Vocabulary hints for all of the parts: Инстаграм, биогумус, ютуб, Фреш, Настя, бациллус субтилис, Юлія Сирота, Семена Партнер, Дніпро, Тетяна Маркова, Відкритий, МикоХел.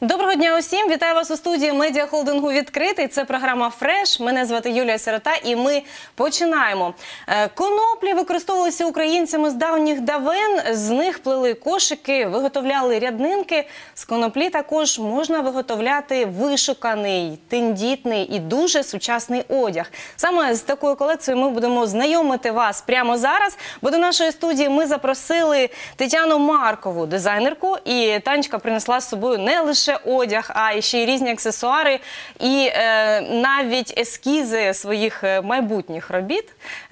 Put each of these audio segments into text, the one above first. Доброго дня усім! Вітаю вас у студії медіахолдингу «Відкритий». Це програма «Фреш». Мене звати Юлія Сирота і ми починаємо. Коноплі використовувалися українцями з давніх давен. З них плели кошики, виготовляли ряднинки. З коноплі також можна виготовляти вишуканий, тендітний і дуже сучасний одяг. Саме з такою колекцією ми будемо знайомити вас прямо зараз, бо до нашої студії ми запросили Тетяну Маркову, дизайнерку. І Танечка принесла з собою не лише одяг, а ще й різні аксесуари і навіть ескізи своїх майбутніх робіт.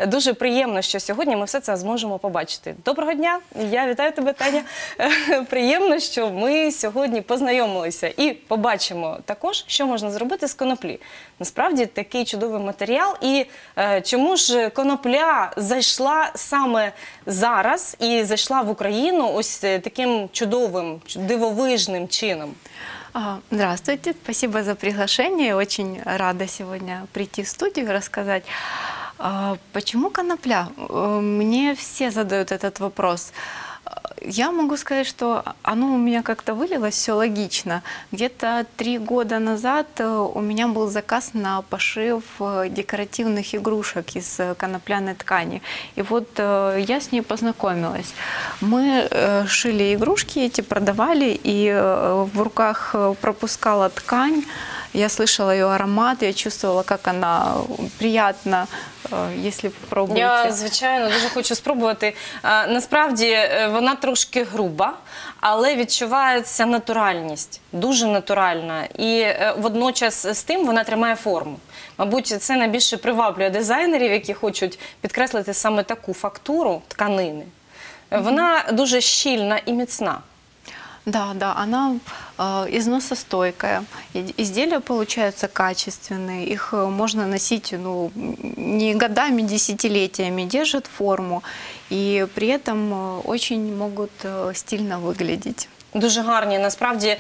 Дуже приємно, що сьогодні ми все це зможемо побачити. Доброго дня! Я вітаю тебе, Таня. Приємно, що ми сьогодні познайомилися і побачимо також, що можна зробити з коноплі. Насправді, такий чудовий матеріал. І чому ж конопля зайшла саме зараз і зайшла в Україну ось таким чудовим, дивовижним чином? Здравствуйте, спасибо за приглашение. Очень рада сегодня прийти в студию и рассказать, почему конопля. Мне все задают этот вопрос. Я могу сказать, что оно у меня как-то вылилось, все логично. Где-то 3 года назад у меня был заказ на пошив декоративных игрушек из конопляной ткани. И вот я с ней познакомилась. Мы шили игрушки эти, продавали, и в руках пропускала ткань. Я слышала ее аромат, я чувствовала, как она приятно, если пробуєте. Я, звичайно, дуже хочу спробувати. Насправді, вона трошки груба, але відчувається натуральність, дуже натуральна. І водночас з тим вона тримає форму. Мабуть, це найбільше приваблює дизайнерів, які хочуть підкреслити саме таку фактуру тканини. Вона дуже щільна і міцна. Да, она износостойкая. Изделия получаются качественные, их можно носить не годами, десятилетиями, держат форму и при этом очень могут стильно выглядеть. Дуже гарні. Насправді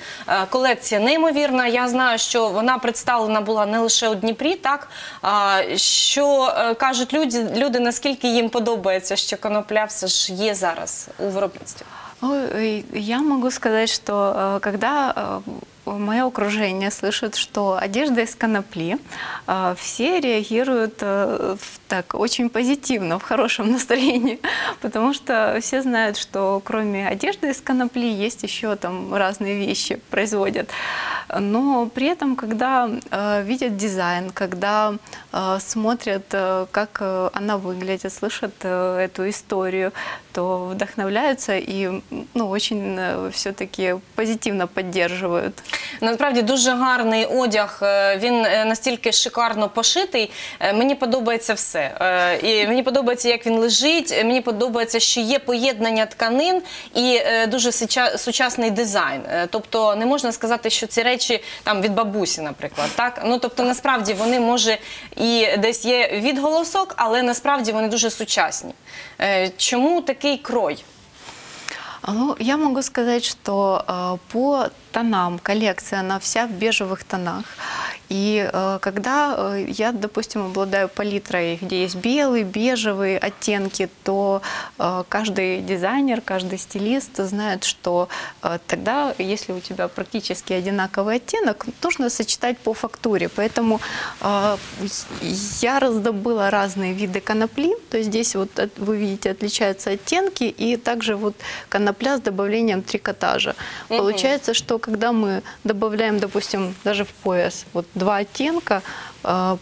колекція неймовірна. Я знаю, що вона представлена була не лише у Дніпрі, так? Що кажуть люди, наскільки їм подобається, що конопля все ж є зараз у виробництві? Я могу сказать, что когда мое окружение слышит, что одежда из конопли, все реагируют так очень позитивно, в хорошем настроении, потому что все знают, что кроме одежды из конопли есть еще там разные вещи производят. Но при этом, когда видят дизайн, когда смотрят, как она выглядит, слышат эту историю, то вдохновляются и очень все-таки позитивно поддерживают. Насправді, дуже гарний одяг, він настільки шикарно пошитий, мені подобається все. І мені подобається, як він лежить, мені подобається, що є поєднання тканин і дуже сучасний дизайн. Тобто, не можна сказати, що ці речі там від бабусі, наприклад, так? Тобто, насправді, вони, може, і десь є відголосок, але насправді вони дуже сучасні. Чому такий крой? Я могу сказать, что по тонам коллекция, она вся в бежевых тонах. И когда я, допустим, обладаю палитрой, где есть белый, бежевые оттенки, то каждый дизайнер, каждый стилист знает, что тогда, если у тебя практически одинаковый оттенок, нужно сочетать по фактуре. Поэтому я раздобыла разные виды конопли. То есть здесь вот вы видите, отличаются оттенки, и также вот конопля с добавлением трикотажа. Получается, что когда мы добавляем, допустим, даже в пояс вот 2 оттенка,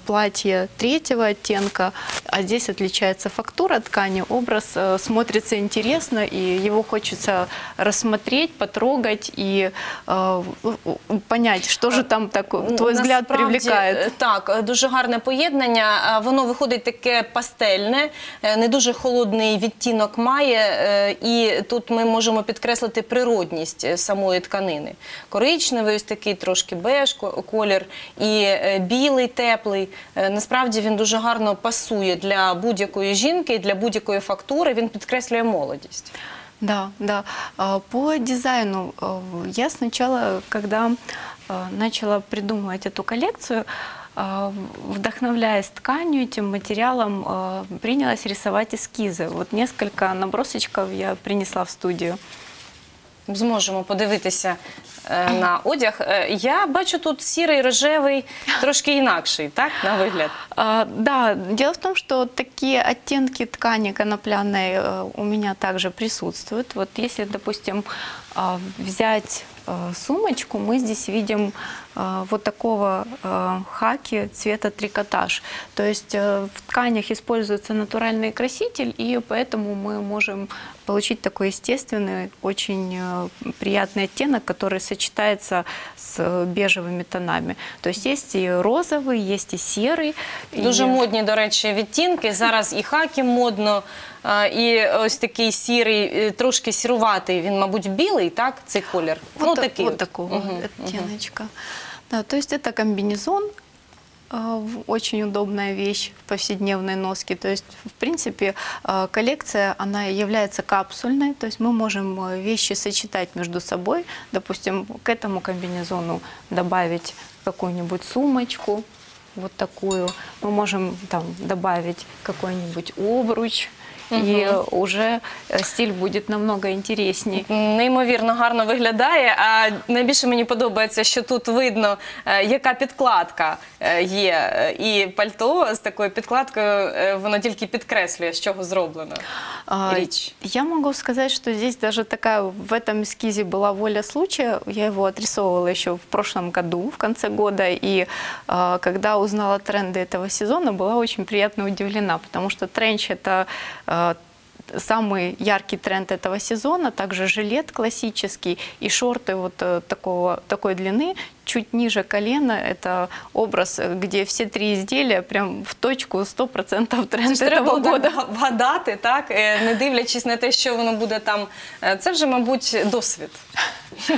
платье 3-го оттенка, а здесь отличается фактура ткани, образ смотрится интересно, и его хочется рассмотреть, потрогать и понять, что же там, твой взгляд, привлекает. Так, дуже гарне поєднання, воно виходить таке пастельне, не дуже холодний відтінок має, і тут ми можемо підкреслити природність самої тканини. Коричневий, ось такий трошки беж колір, і білий, теплий. Насправді він дуже гарно пасує для будь-якої жінки, для будь-якої фактури, він підкреслює молодість. Да. По дизайну я сначала, когда начала придумывать эту коллекцию, вдохновляясь тканью, этим материалом, принялась рисовать эскизы. Вот несколько набросочков я принесла в студию. Зможемо подивитися на одяг. Я бачу тут сірий, рожевий, трошки інакший, так, на вигляд? Да, дело в том, что такие оттенки ткани конопляной у меня также присутствуют. Вот если, допустим, взять сумочку, мы здесь видим вот такого хаки цвета трикотаж. То есть в тканях используется натуральный краситель, и поэтому мы можем получить такой естественный, очень приятный оттенок, который сочетается с бежевыми тонами. То есть есть и розовый, есть и серый. Дуже модні, до речі, відтінки. Зараз і хакі модно, і ось такий сірий, трошки сіруватий. Він, мабуть, білий, так, цей колір? Ну, такий. Ось такого оттіночка. То есть это комбинезон, очень удобная вещь в повседневной носке. То есть, в принципе, коллекция, она является капсульной, то есть мы можем вещи сочетать между собой. Допустим, к этому комбинезону добавить какую-нибудь сумочку, вот такую. Мы можем там добавить какой-нибудь обруч. І вже стиль буде намного інтересніший. Неймовірно гарно виглядає. А найбільше мені подобається, що тут видно, яка підкладка є. І пальто з такою підкладкою, воно тільки підкреслює, з чого зроблено річ. Я можу сказати, що тут навіть така, в цьому ескізі була воля случая. Я його отрисовувала ще в прошлом году, в кінці года. І коли узнала тренди цього сезону, була дуже приємно удивлена, тому що тренч – це самый яркий тренд этого сезона, также жилет классический и шорты вот такой длины, чуть ниже колена. Это образ, где все три изделия прям в точку 100% тренд этого года. Треба вгадати, так? Не дивлячись на те, що воно буде там. Це вже, мабуть, досвід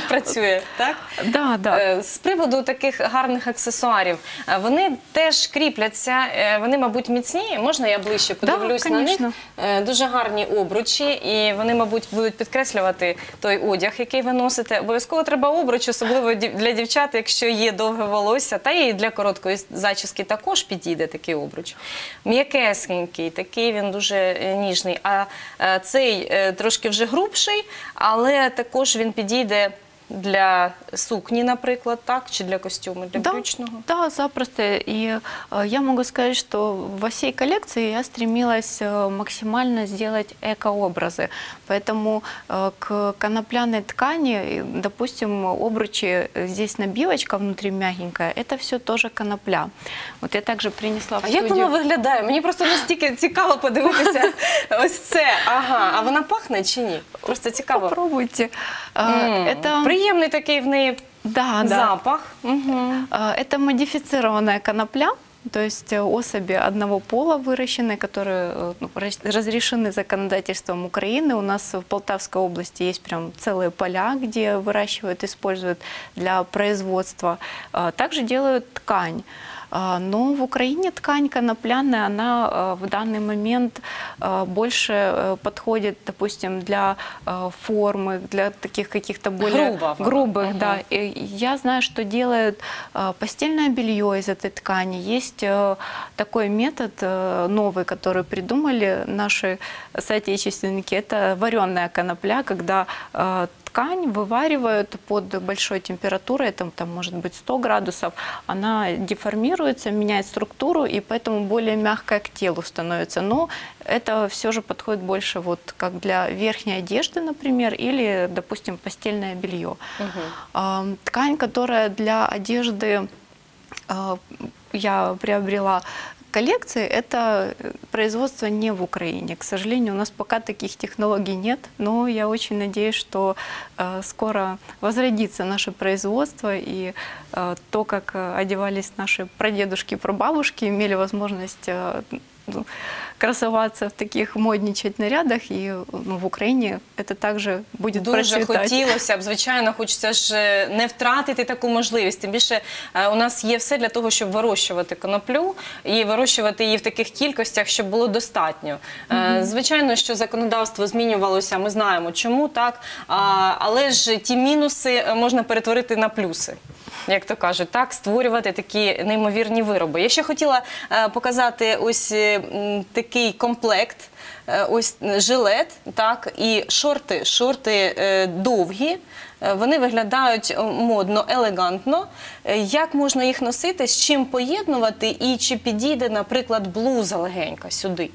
працює, так? Да, да. З приводу таких гарних аксесуарів. Вони теж кріпляться, вони, мабуть, міцні. Можна я ближче подивлюсь на них? Дуже гарні обручі, і вони, мабуть, будуть підкреслювати той одяг, який ви носите. Обов'язково треба обруч, особливо для дівчат, якщо є довге волосся, та і для короткої зачіски також підійде такий обруч. М'якесенький, такий він дуже ніжний, а цей трошки вже грубший, але також він підійде для сукні, наприклад, так? Чи для костюма, для брючного? Да, запросто. И я могу сказать, что во всей коллекции я стремилась максимально сделать эко-образы. Поэтому к конопляной ткани, допустим, обручи, здесь набивочка внутри мягенькая, это все тоже конопля. Вот я также принесла в студию. А как она выглядит? Мне просто настолько цікаво подивитися ось це. Ага. А вона пахне чи ні? Просто цікаво. Попробуйте. Приємний такий в неї запах. Это модифицированная конопля, то есть особи одного пола выращенные, которые разрешены законодательством Украины. У нас в Полтавской области есть прям целые поля, где выращивают, используют для производства. Также делают ткань. Но в Украине ткань конопляная, она в данный момент больше подходит, допустим, для формы, для таких каких-то более грубых. Да. И я знаю, что делают постельное белье из этой ткани. Есть такой метод новый, который придумали наши соотечественники. Это вареная конопля, когда ткань вываривают под большой температурой, там может быть 100 градусов, она деформируется, меняет структуру, и поэтому более мягкая к телу становится. Но это все же подходит больше вот как для верхней одежды, например, или, допустим, постельное белье. Угу. Ткань, которая для одежды я приобрела коллекции, это производство не в Украине. К сожалению, у нас пока таких технологий нет, но я очень надеюсь, что скоро возродится наше производство, и то, как одевались наши прадедушки и прабабушки, имели возможность красоваться в таких, модничать нарядах, и в Украине это также будет процветать. Дуже хотілося б, звичайно, хочеться ж не втратити таку можливість. Тим більше у нас є все для того, щоб вирощувати коноплю, і вирощувати її в таких кількостях, щоб було достатньо. Звичайно, що законодавство змінювалося, ми знаємо чому, так, але ж ті мінуси можна перетворити на плюси. як то кажуть, так, створювати такі неймовірні вироби. Я ще хотіла показати ось такий комплект. Ось жилет, так, і шорти, шорти довгі, вони виглядають модно, елегантно. Як можна їх носити, з чим поєднувати і чи підійде, наприклад, блуза легенька сюди?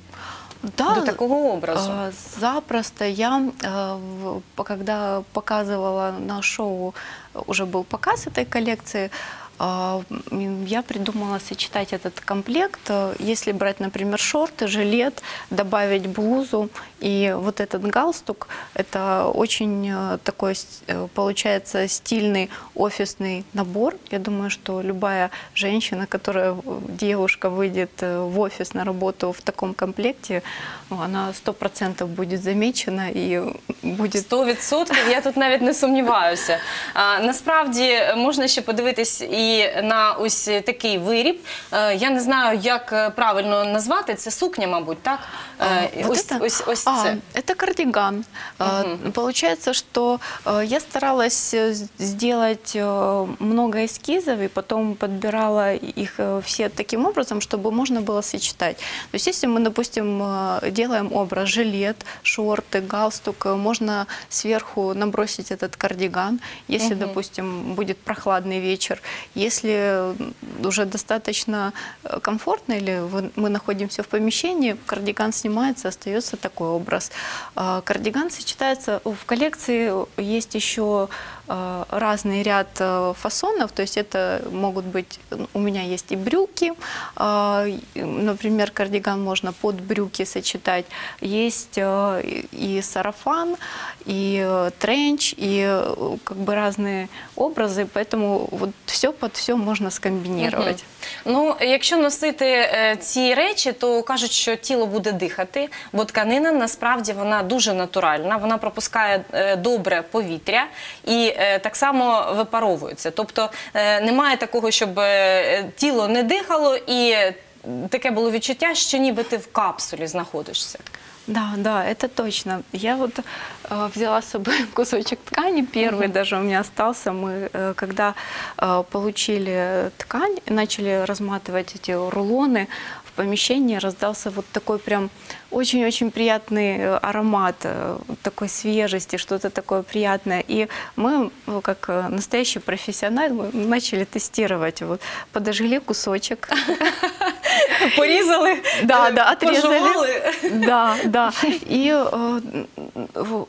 Да, до такого образа. Запросто. Я, когда показывала на шоу, уже был показ этой коллекции, я придумала сочетать этот комплект. Если брать, например, шорты, жилет, добавить блузу и вот этот галстук, это очень такой, получается, стильный офисный набор. Я думаю, что любая женщина, которая, девушка, выйдет в офис на работу в таком комплекте, она 100% будет замечена и будет... 100%? Я тут навіть не сумніваюся. Насправді, можна ще подивитись і на ось такий виріб. Я не знаю, як правильно назвати. Це сукня, мабуть, так? Ось це. Это кардиган. Получается, что я старалась сделать много эскизов, и потом подбирала их все таким образом, чтобы можно было сочетать. То есть, если мы, допустим, делаем образ жилет, шорты, галстук, можно сверху набросить этот кардиган, если, допустим, будет прохладный вечер. Если уже достаточно комфортно или мы находимся в помещении, кардиган снимается, остается такой образ. Кардиган сочетается, в коллекции есть еще разный ряд фасонов, то есть это могут быть, у меня есть и брюки, например, кардиган можно под брюки сочетать, есть и сарафан, и тренч, и как бы разные образы, поэтому вот все под все можно скомбинировать. Ну, якщо носити ці речі, то кажуть, що тіло буде дихати, бо тканина насправді вона дуже натуральна, вона пропускає добре повітря і так само випаровується. Тобто немає такого, щоб тіло не дихало і таке було відчуття, що ніби ти в капсулі знаходишся. Да, да, это точно. Я вот взяла с собой кусочек ткани, первый даже у меня остался. Мы, когда получили ткань, начали разматывать эти рулоны, в помещении раздался вот такой прям очень-очень приятный аромат, такой свежести, что-то такое приятное. И мы, как настоящие профессионалы, начали тестировать. Вот подожгли кусочек. Порезали, отрезали. Да, да. И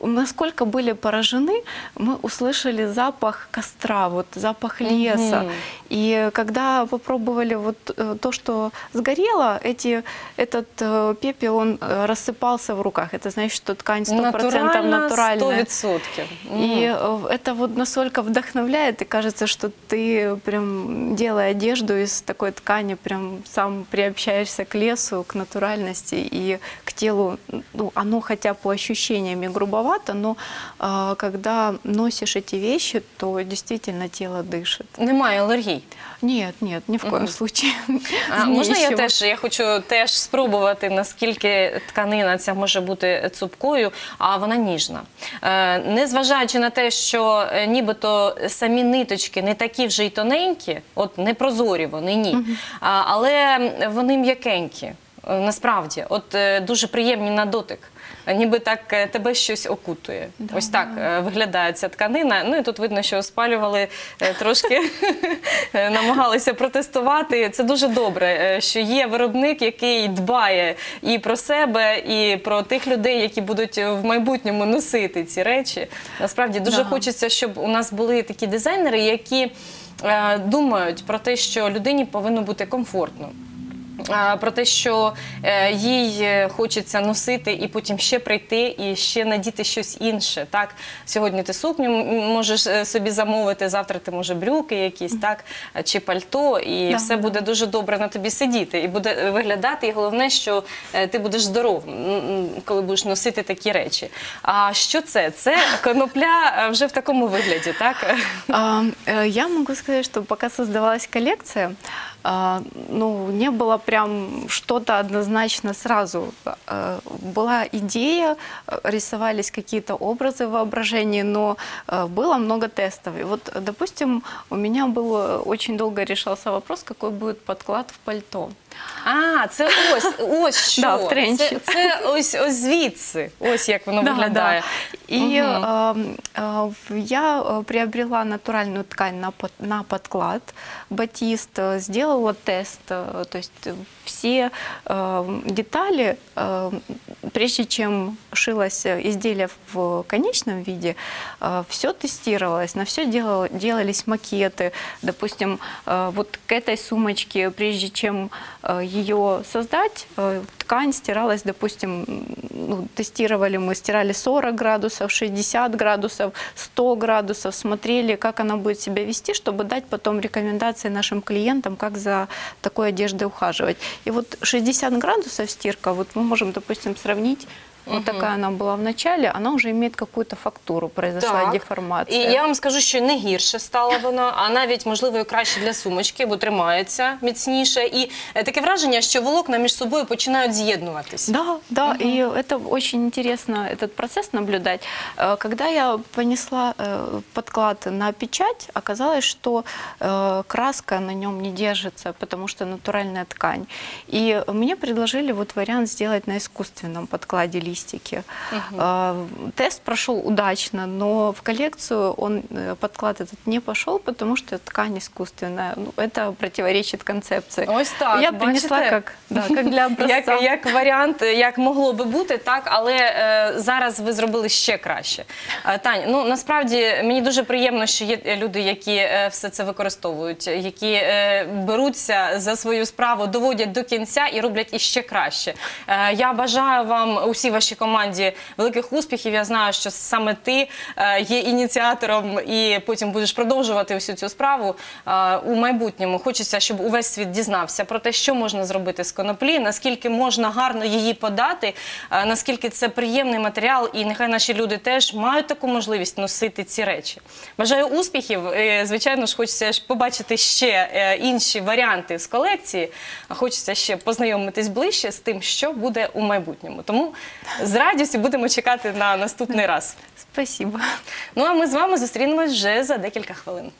насколько были поражены, мы услышали запах костра, вот запах леса. И когда попробовали вот то, что сгорело, этот пепел, он рассыпался в руках. Это значит, что ткань 100% натуральная. 100%. И это вот настолько вдохновляет, и кажется, что ты прям, делая одежду из такой ткани, прям сам приобщаешься к лесу, к натуральности и к телу. Ну, оно хотя по ощущениям и грубовато, но когда носишь эти вещи, то действительно тело дышит. Немає алергії? Нет, нет, ни в коем случае. Можна я хочу теж спробувати, наскільки тканина ця може бути цупкою, а вона ніжна. Незважаючи на те, що нібито самі ниточки не такі вже й тоненькі, от не прозорі вони, ні, але вони м'якенькі, насправді, от дуже приємні на дотик. Ніби так тебе щось окутує. Ось так виглядає ця тканина. Ну і тут видно, що спалювали трошки, намагалися протестувати. Це дуже добре, що є виробник, який дбає і про себе, і про тих людей, які будуть в майбутньому носити ці речі. Насправді дуже хочеться, щоб у нас були такі дизайнери, які думають про те, що людині повинно бути комфортно. Про те, що їй хочеться носити і потім ще прийти і ще надіти щось інше. Сьогодні ти сукню можеш собі замовити, завтра ти, може, брюки якісь чи пальто, і все буде дуже добре на тобі сидіти і буде виглядати. І головне, що ти будеш здоровим, коли будеш носити такі речі. А що це? Це конопля вже в такому вигляді, так? Я можу сказати, що поки створювалася колекція, ну, не было прям что-то однозначно сразу. Была идея, рисовались какие-то образы в воображении, но было много тестов. И вот, допустим, у меня был очень долго решался вопрос, какой будет подклад в пальто. А, це ось що? Да, в тренчі. Це ось звідси, ось як воно виглядає. І я приобрела натуральну ткань на подклад, батист, сделала тест, то есть все детали, прежде чем шилось изделие в конечном виде, все тестировалось, на все делались макеты, допустим, вот к этой сумочке, прежде чем ее создать, ткань стиралась, допустим, ну, тестировали мы, стирали 40 градусов, 60 градусов, 100 градусов, смотрели, как она будет себя вести, чтобы дать потом рекомендации нашим клиентам, как за такой одеждой ухаживать. И вот 60 градусов стирка, вот мы можем, допустим, сравнить. Вот такая она была в начале, она уже имеет какую-то фактуру, произошла деформация. І я вам скажу, що не гірше стала вона, а навіть, можливо, і краще для сумочки, бо тримається міцніше. І таке враження, що волокна між собою починають з'єднуватися. Да, да, і це дуже цікаво, цей процес наблюдати. Коли я понесла підклад на печать, оказалось, що краска на ньому не держиться, тому що натуральна ткань. І мені предложили варіант зробити на іскусственному підкладі лінії. Тест прошел удачно, но в коллекцию он, подклад этот, не пошел, потому что ткань искусственная. Ну, это противоречит концепции. Ось так, я принесла як для образця. Як варіант, як могло би бути, так, але зараз ви зробили ще краще. Тань, ну, насправді, мені дуже приємно, що є люди, які все це використовують, які беруться за свою справу, доводять до кінця і роблять іще краще. Я бажаю вам усі вашій команді великих успіхів. Я знаю, що саме ти є ініціатором і потім будеш продовжувати всю цю справу у майбутньому. Хочеться, щоб увесь світ дізнався про те, що можна зробити з коноплі, наскільки можна гарно її подати, наскільки це приємний матеріал, і нехай наші люди теж мають таку можливість носити ці речі. Бажаю успіхів. Звичайно ж, хочеться побачити ще інші варіанти з колекції. Хочеться ще познайомитись ближче з тим, що буде у майбутньому. Тому з радістю будемо чекати на наступний раз. Спасибо. Ну а ми з вами зустрінемось вже за декілька хвилин.